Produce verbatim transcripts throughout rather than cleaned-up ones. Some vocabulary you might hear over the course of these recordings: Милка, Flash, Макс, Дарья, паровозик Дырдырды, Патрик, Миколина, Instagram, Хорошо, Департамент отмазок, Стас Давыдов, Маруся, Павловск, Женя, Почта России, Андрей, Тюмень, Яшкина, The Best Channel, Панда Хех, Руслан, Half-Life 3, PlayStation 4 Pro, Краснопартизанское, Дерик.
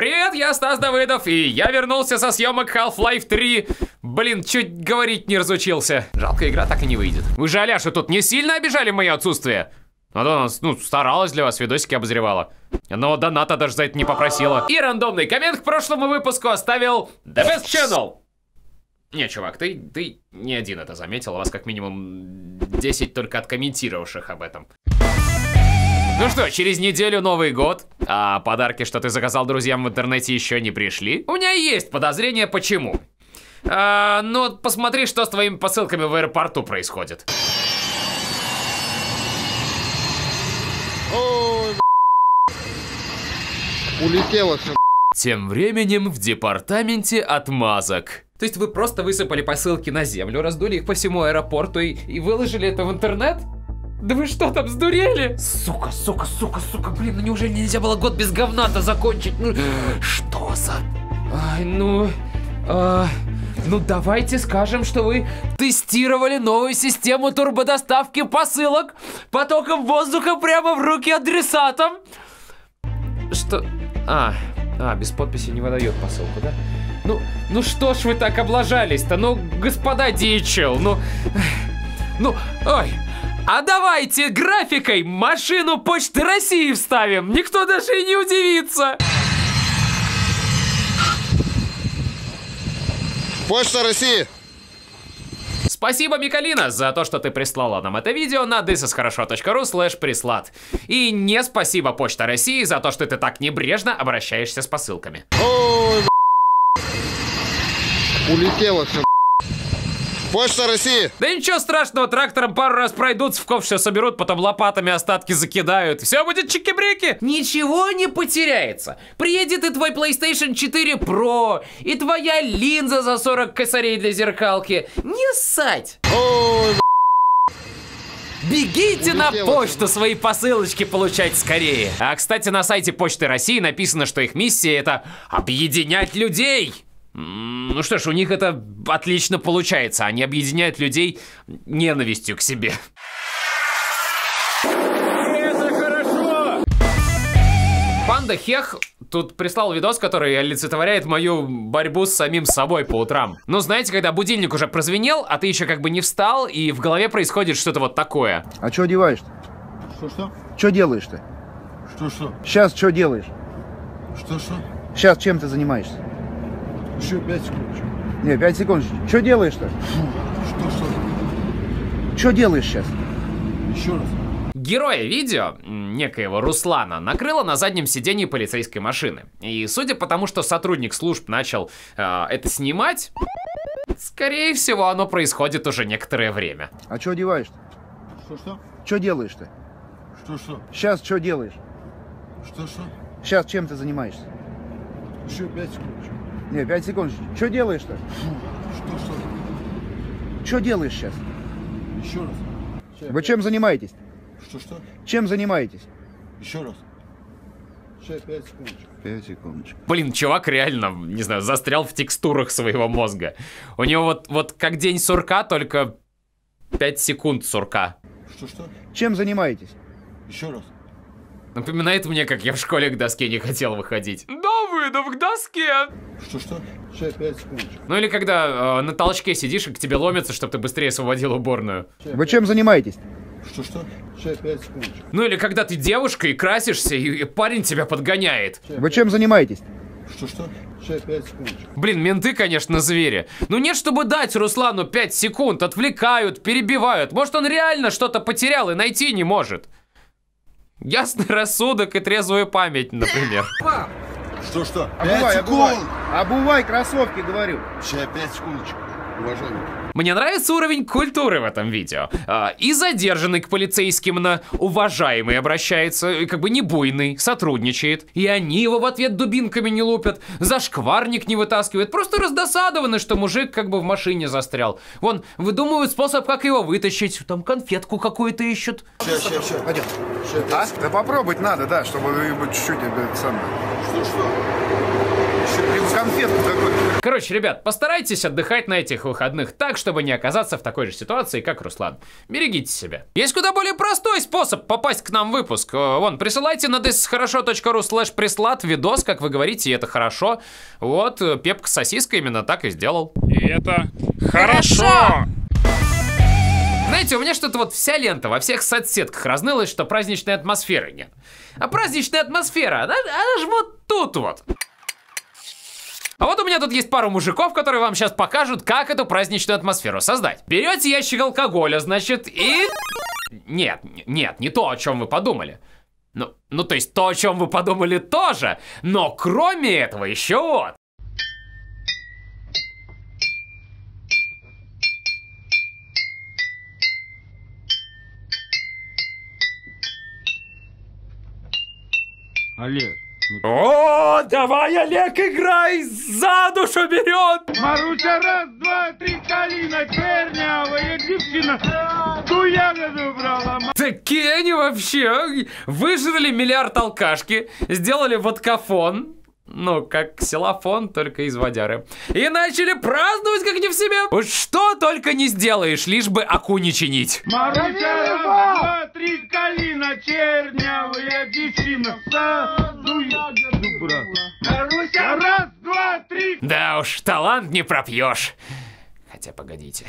Привет, я Стас Давыдов, и я вернулся со съемок Half-Life три. Блин, чуть говорить не разучился. Жалко, игра так и не выйдет. Вы же, Аляша, тут не сильно обижали мое отсутствие? Она, ну, старалась для вас, видосики обозревала. Но доната даже за это не попросила. И рандомный коммент к прошлому выпуску оставил The Best Channel. Не, чувак, ты, ты не один это заметил. У вас как минимум десять только откомментировавших об этом. Ну что, через неделю Новый год, а подарки, что ты заказал друзьям в интернете, еще не пришли. У меня есть подозрение, почему. А, но посмотри, что с твоими посылками в аэропорту происходит. Ой, улетело все. Тем временем в департаменте отмазок. То есть вы просто высыпали посылки на землю, раздули их по всему аэропорту и, и выложили это в интернет? Да вы что, там сдурели? Сука, сука, сука, сука, блин, ну неужели нельзя было год без говна-то закончить? Ну, что за... Ай, ну... А, ну давайте скажем, что вы тестировали новую систему турбодоставки посылок потоком воздуха прямо в руки адресатам. Что... А, а без подписи не выдает посылку, да? Ну, ну что ж вы так облажались-то? Ну, господа ди эйч эл, ну... Ну, ой... А давайте графикой машину Почты России вставим. Никто даже и не удивится. Почта России. Спасибо, Миколина, за то, что ты прислала нам это видео на this is хорошо точка ру слэш прислад. И не спасибо, Почта России, за то, что ты так небрежно обращаешься с посылками. Ой, улетело все. Почта России! Да ничего страшного, трактором пару раз пройдутся, в ков все соберут, потом лопатами остатки закидают. Все будет чики-брики! Ничего не потеряется. Приедет и твой PlayStation четыре Pro, и твоя линза за сорок косарей для зеркалки. Не ссать! Ой, бегите на почту свои посылочки получать скорее. А, кстати, на сайте Почты России написано, что их миссия — это объединять людей. Ну что ж, у них это отлично получается. Они объединяют людей ненавистью к себе. Это хорошо! Панда Хех тут прислал видос, который олицетворяет мою борьбу с самим собой по утрам. Ну знаете, когда будильник уже прозвенел, а ты еще как бы не встал, и в голове происходит что-то вот такое. А что одеваешь-то? Что-что? Что делаешь-то? Что-что? Сейчас что делаешь? Что-что? Сейчас чем ты занимаешься? Еще пять секунд. Не, пять секунд. Что делаешь-то? Что, что? Что делаешь сейчас? Еще раз. Героя видео, некоего Руслана, накрыло на заднем сидении полицейской машины. И судя по тому, что сотрудник служб начал э, это снимать, скорее всего, оно происходит уже некоторое время. А что одеваешь-то? Что-что? Что делаешь-то? Что-что? Сейчас что делаешь? Что-что? Сейчас чем ты занимаешься? Еще пять секунд. Не, пять секунд. Что делаешь-то? Что, что? Что делаешь сейчас? Еще раз. Сейчас. Вы чем занимаетесь? Что, что? Чем занимаетесь? Еще раз. Сейчас, пять секундочек. пять секундочек. Блин, чувак реально, не знаю, застрял в текстурах своего мозга. У него вот, вот как день сурка, только пять секунд сурка. Что, что? Чем занимаетесь? Еще раз. Напоминает мне, как я в школе к доске не хотел выходить. Давыдов к доске! Что-что? Сейчас пять секунд. Ну или когда э, на толчке сидишь и к тебе ломятся, чтобы ты быстрее освободил уборную. Вы чем занимаетесь? Что-что? Сейчас пять секунд. Ну или когда ты девушка и красишься, и, и парень тебя подгоняет. Вы чем занимаетесь? Что-что? Сейчас пять секунд. Блин, менты, конечно, звери. Ну нет, чтобы дать Руслану пять секунд. Отвлекают, перебивают. Может, он реально что-то потерял и найти не может. Ясный рассудок и трезвую память, например. Что-что? Обувай, обувай, обувай кроссовки, говорю. Сейчас пять секундочек, уважаемый. Мне нравится уровень культуры в этом видео. А, и задержанный к полицейским на уважаемый обращается, и как бы не буйный, сотрудничает. И они его в ответ дубинками не лупят, за шкварник не вытаскивают. Просто раздосадованы, что мужик как бы в машине застрял. Вон, выдумывают способ, как его вытащить. Там конфетку какую-то ищут. Сейчас, сейчас, сейчас. Пойдем. А? Да попробовать надо, да, чтобы чуть-чуть это самое. Что, что? Еще конфетку какую-то. Короче, ребят, постарайтесь отдыхать на этих выходных так, чтобы не оказаться в такой же ситуации, как Руслан. Берегите себя. Есть куда более простой способ попасть к нам в выпуск. Вон, присылайте на this is хорошо точка ru слэш прислать видос, как вы говорите, и это хорошо. Вот, Пепка с сосиской именно так и сделал. И это хорошо! Хорошо! Знаете, у меня что-то вот вся лента во всех соцсетках разнылась, что праздничной атмосферы нет. А праздничная атмосфера, она, она же вот тут вот. А вот у меня тут есть пару мужиков, которые вам сейчас покажут, как эту праздничную атмосферу создать. Берете ящик алкоголя, значит, и... Нет, нет, не то, о чем вы подумали. Ну, ну, то есть то, о чем вы подумали, тоже. Но кроме этого еще вот. Олег. Ну... О, давай, Олег, играй! За душу берет! Маруся, раз, два, три, калина, чернявая девчина. Ту ягоду брала. Такие они вообще. Выжрали миллиард алкашки, сделали водкафон. Ну, как ксилофон, только из водяры. И начали праздновать, как не в себе. Что только не сделаешь, лишь бы аку не чинить. Маруся, раз, два, три, калина, чернявая девчина. Саду ягоду брала. Маруся, раз, два, три. Да уж, талант не пропьешь. Хотя, погодите.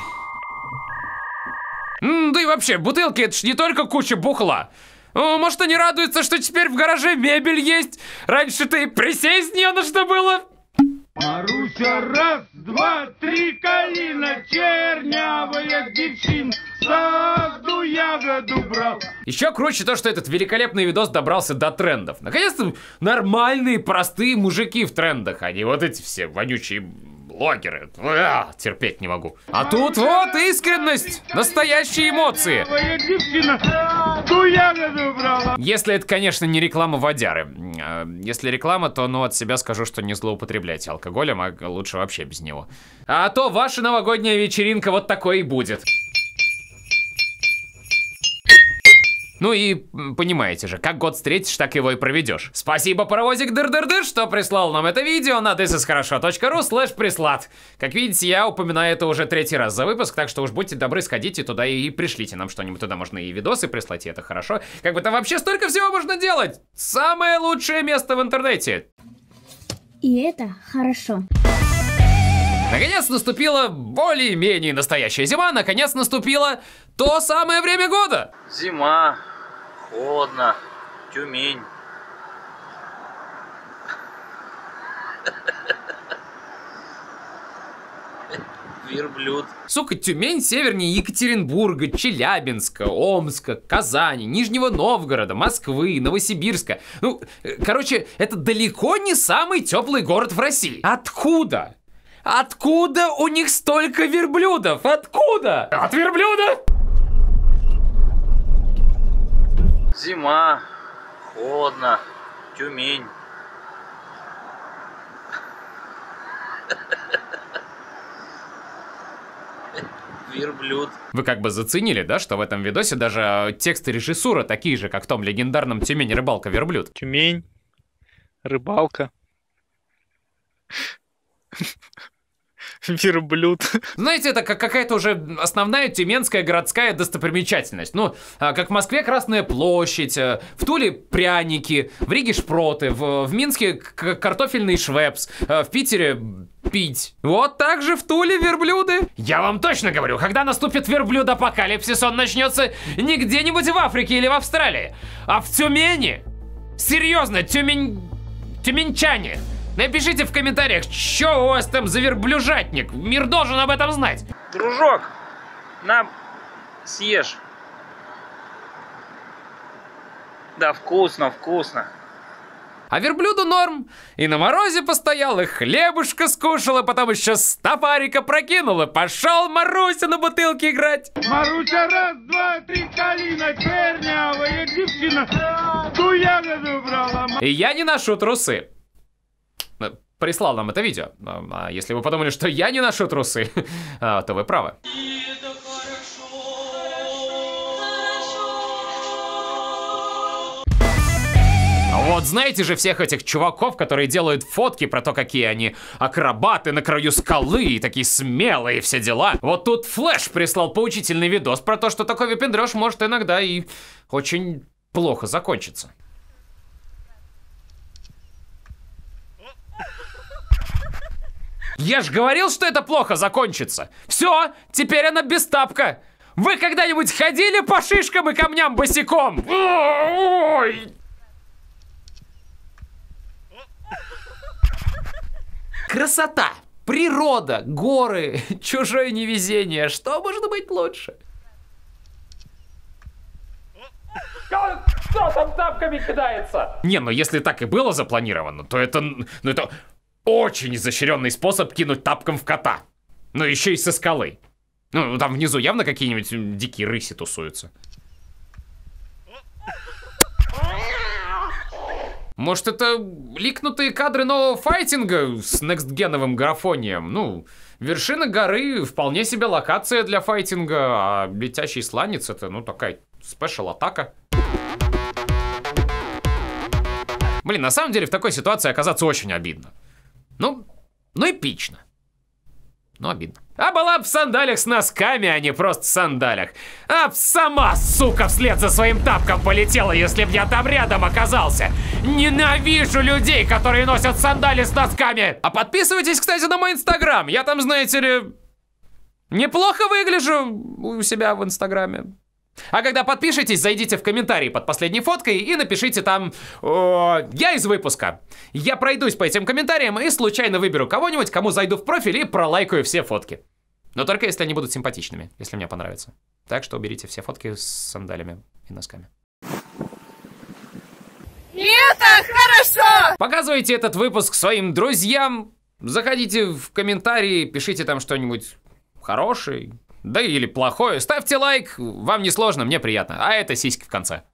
М-м, да и вообще, бутылки — это ж не только куча бухла. Может, они радуются, что теперь в гараже мебель есть? Раньше-то и присесть не на что было. Маруся, раз, два, три, калина, чернявая девчина, саду ягоду брал. Еще круче то, что этот великолепный видос добрался до трендов. Наконец-то нормальные, простые мужики в трендах, а не вот эти все вонючие... блогеры. А, терпеть не могу. А тут вот искренность, настоящие эмоции. Если это, конечно, не реклама водяры. Если реклама, то, ну, от себя скажу, что не злоупотребляйте алкоголем, а лучше вообще без него. А то ваша новогодняя вечеринка вот такой и будет. Ну и понимаете же, как год встретишь, так его и проведешь. Спасибо, паровозик Дырдырды, что прислал нам это видео на this is хорошо точка ru слэш прислать. Как видите, я упоминаю это уже третий раз за выпуск, так что уж будьте добры, сходите туда и пришлите нам что-нибудь. Туда можно и видосы прислать, и это хорошо. Как бы там вообще столько всего можно делать. Самое лучшее место в интернете. И это хорошо. Наконец наступила более-менее настоящая зима. Наконец наступило то самое время года. Зима. Холодно, Тюмень. Верблюд. Сука, Тюмень севернее Екатеринбурга, Челябинска, Омска, Казани, Нижнего Новгорода, Москвы, Новосибирска. Ну, короче, это далеко не самый теплый город в России. Откуда? Откуда у них столько верблюдов? Откуда? От верблюдов? Зима, холодно, Тюмень. Верблюд. Вы как бы заценили, да, что в этом видосе даже тексты и режиссура такие же, как в том легендарном «Тюмень, рыбалка, верблюд». Тюмень, рыбалка. Верблюд. Знаете, это как какая-то уже основная тюменская городская достопримечательность. Ну, как в Москве Красная площадь, в Туле пряники, в Риге шпроты, в, в Минске картофельный швепс, в Питере пить. Вот так же в Туле верблюды. Я вам точно говорю, когда наступит верблюд-апокалипсис, он начнется не где-нибудь в Африке или в Австралии, а в Тюмени. Серьезно, тюмень... тюменчане. Напишите в комментариях, что у вас там за верблюжатник. Мир должен об этом знать. Дружок, на, съешь. Да, вкусно, вкусно. А верблюду норм. И на морозе постоял, и хлебушка скушал, и потом еще стопарика прокинул, и пошел Маруся на бутылке играть. Маруся, раз, два, три, калина, чернявая девчина, ту ягоду брала. И я не ношу трусы. Прислал нам это видео. А если вы подумали, что я не ношу трусы, то вы правы. Вот знаете же всех этих чуваков, которые делают фотки про то, какие они акробаты на краю скалы и такие смелые, все дела. Вот тут Flash прислал поучительный видос про то, что такой выпендрёж может иногда и очень плохо закончиться. Я ж говорил, что это плохо закончится. Все, теперь она без тапка. Вы когда-нибудь ходили по шишкам и камням босиком? Ой! Красота, природа, горы, чужое невезение. Что может быть лучше? Кто там тапками кидается? Не, ну если так и было запланировано, то это... Ну это... Очень изощренный способ кинуть тапком в кота. Но еще и со скалы. Ну, там внизу явно какие-нибудь дикие рыси тусуются. Может, это ликнутые кадры нового файтинга с некстгеновым графонием? Ну, вершина горы вполне себе локация для файтинга, а летящий сланец — это, ну, такая спешл-атака. Блин, на самом деле в такой ситуации оказаться очень обидно. Ну, ну эпично. Ну, обидно. А была б в сандалях с носками, а не просто в сандалях. А б сама, сука, вслед за своим тапком полетела, если б я там рядом оказался. Ненавижу людей, которые носят сандали с носками. А подписывайтесь, кстати, на мой инстаграм. Я там, знаете ли, неплохо выгляжу у себя в инстаграме. А когда подпишетесь, зайдите в комментарии под последней фоткой и напишите там э, «Я из выпуска». Я пройдусь по этим комментариям и случайно выберу кого-нибудь, кому зайду в профиль и пролайкаю все фотки. Но только если они будут симпатичными, если мне понравится. Так что уберите все фотки с сандалями и носками. Это хорошо! Показывайте этот выпуск своим друзьям. Заходите в комментарии, пишите там что-нибудь хорошее. Да или плохое. Ставьте лайк, вам не сложно, мне приятно. А это сиськи в конце.